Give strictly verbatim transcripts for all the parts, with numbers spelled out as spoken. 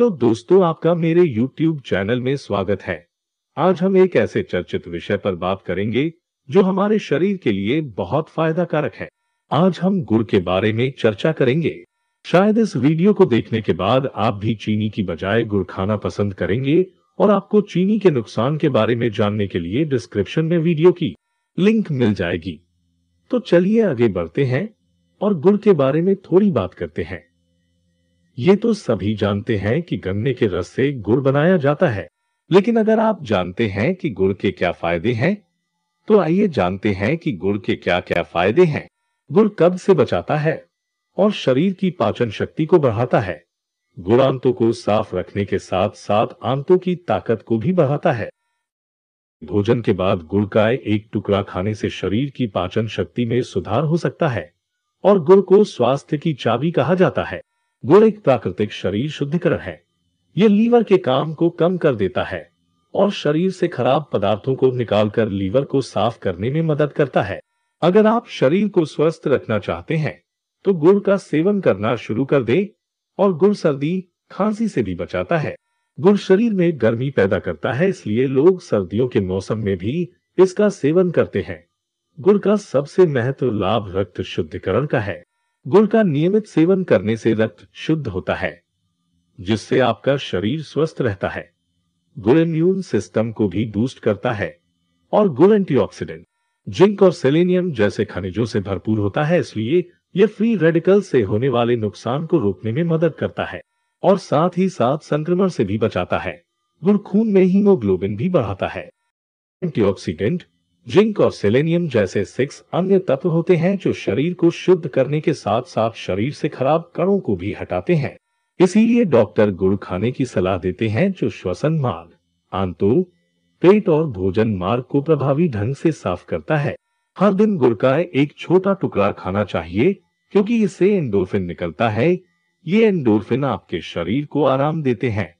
Hello दोस्तों, आपका मेरे यूट्यूब चैनल में स्वागत है। आज हम एक ऐसे चर्चित विषय पर बात करेंगे जो हमारे शरीर के लिए बहुत फायदा कारक है। आज हम गुड़ के बारे में चर्चा करेंगे। शायद इस वीडियो को देखने के बाद आप भी चीनी की बजाय गुड़ खाना पसंद करेंगे और आपको चीनी के नुकसान के बारे में जानने के लिए डिस्क्रिप्शन में वीडियो की लिंक मिल जाएगी। तो चलिए आगे बढ़ते हैं और गुड़ के बारे में थोड़ी बात करते हैं। ये तो सभी जानते हैं कि गन्ने के रस से गुड़ बनाया जाता है, लेकिन अगर आप जानते हैं कि गुड़ के क्या फायदे हैं, तो आइए जानते हैं कि गुड़ के क्या क्या फायदे हैं। गुड़ कब्ज से बचाता है और शरीर की पाचन शक्ति को बढ़ाता है। गुड़ आंतों को साफ रखने के साथ साथ आंतों की ताकत को भी बढ़ाता है। भोजन के बाद गुड़ का एक टुकड़ा खाने से शरीर की पाचन शक्ति में सुधार हो सकता है और गुड़ को स्वास्थ्य की चाबी कहा जाता है। गुड़ एक प्राकृतिक शरीर शुद्धिकरण है। ये लीवर के काम को कम कर देता है और शरीर से खराब पदार्थों को निकालकर लीवर को साफ करने में मदद करता है। अगर आप शरीर को स्वस्थ रखना चाहते हैं तो गुड़ का सेवन करना शुरू कर दें। और गुड़ सर्दी खांसी से भी बचाता है। गुड़ शरीर में गर्मी पैदा करता है, इसलिए लोग सर्दियों के मौसम में भी इसका सेवन करते हैं। गुड़ का सबसे महत्व लाभ रक्त शुद्धिकरण का है। गुड़ का नियमित सेवन करने से रक्त शुद्ध होता है, जिससे आपका शरीर स्वस्थ रहता है। गुड़ इम्यून सिस्टम को भी बूस्ट करता है और गुड़ एंटीऑक्सीडेंट, जिंक और सेलेनियम जैसे खनिजों से भरपूर होता है, इसलिए यह फ्री रेडिकल से होने वाले नुकसान को रोकने में मदद करता है और साथ ही साथ संक्रमण से भी बचाता है। गुड़ खून में हीमोग्लोबिन भी बढ़ाता है। एंटीऑक्सीडेंट, जिंक और सेलेनियम जैसे सिक्स अन्य तत्व होते हैं जो शरीर को शुद्ध करने के साथ साथ शरीर से खराब कणों को भी हटाते हैं। इसीलिए डॉक्टर गुड़ खाने की सलाह देते हैं, जो श्वसन मार्ग, आंतों, पेट और भोजन मार्ग को प्रभावी ढंग से साफ करता है। हर दिन गुड़ का एक छोटा टुकड़ा खाना चाहिए, क्योंकि इससे एंडोर्फिन निकलता है। ये एंडोर्फिन आपके शरीर को आराम देते हैं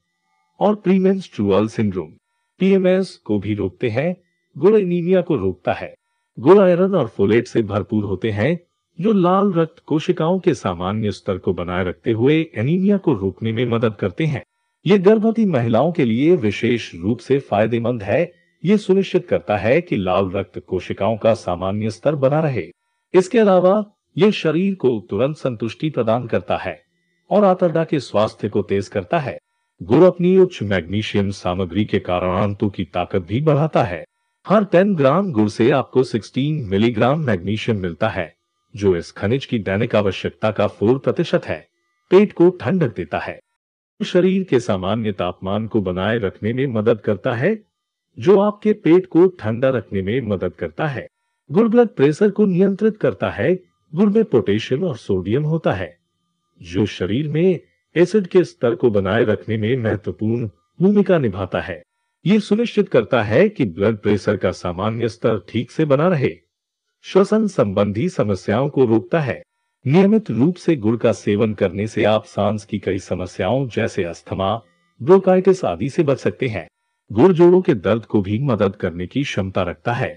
और premenstrual syndrome (P M S) को भी रोकते हैं। गुड़ एनीमिया को रोकता है। गुड़ आयरन और फोलेट से भरपूर होते हैं, जो लाल रक्त कोशिकाओं के सामान्य स्तर को बनाए रखते हुए एनीमिया को रोकने में मदद करते हैं। ये गर्भवती महिलाओं के लिए विशेष रूप से फायदेमंद है। ये सुनिश्चित करता है कि लाल रक्त कोशिकाओं का सामान्य स्तर बना रहे। इसके अलावा ये शरीर को तुरंत संतुष्टि प्रदान करता है और आंतड़ा के स्वास्थ्य को तेज करता है। गुड़ अपनी उच्च मैग्नीशियम सामग्री के कारण आंतों की ताकत भी बढ़ाता है। हर दस ग्राम गुड़ से आपको सोलह मिलीग्राम मैग्नीशियम मिलता है, जो इस खनिज की दैनिक आवश्यकता का चार प्रतिशत है। पेट को ठंडक देता है। शरीर के सामान्य तापमान को बनाए रखने में मदद करता है, जो आपके पेट को ठंडा रखने में मदद करता है। गुड़ ब्लड प्रेशर को नियंत्रित करता है। गुड़ में पोटेशियम और सोडियम होता है, जो शरीर में एसिड के स्तर को बनाए रखने में महत्वपूर्ण भूमिका निभाता है। ये सुनिश्चित करता है कि ब्लड प्रेशर का सामान्य स्तर ठीक से बना रहे। श्वसन संबंधी समस्याओं को रोकता है। नियमित रूप से गुड़ का सेवन करने से आप सांस की कई समस्याओं जैसे अस्थमा, ब्रोंकाइटिस आदि से बच सकते हैं। गुड़ जोड़ों के दर्द को भी मदद करने की क्षमता रखता है।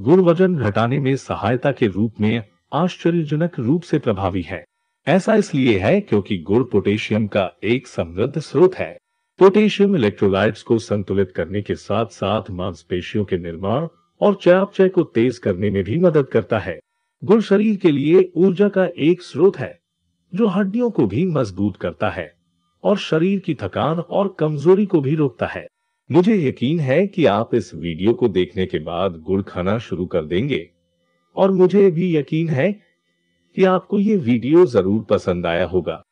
गुड़ वजन घटाने में सहायता के रूप में आश्चर्यजनक रूप से प्रभावी है। ऐसा इसलिए है क्योंकि गुड़ पोटेशियम का एक समृद्ध स्रोत है। पोटेशियम इलेक्ट्रोलाइट्स को संतुलित करने के साथ साथ मांसपेशियों के निर्माण और चयापचय को तेज करने में भी मदद करता है। गुड़ शरीर के लिए ऊर्जा का एक स्रोत है, जो हड्डियों को भी मजबूत करता है और शरीर की थकान और कमजोरी को भी रोकता है। मुझे यकीन है कि आप इस वीडियो को देखने के बाद गुड़ खाना शुरू कर देंगे और मुझे भी यकीन है कि आपको ये वीडियो जरूर पसंद आया होगा।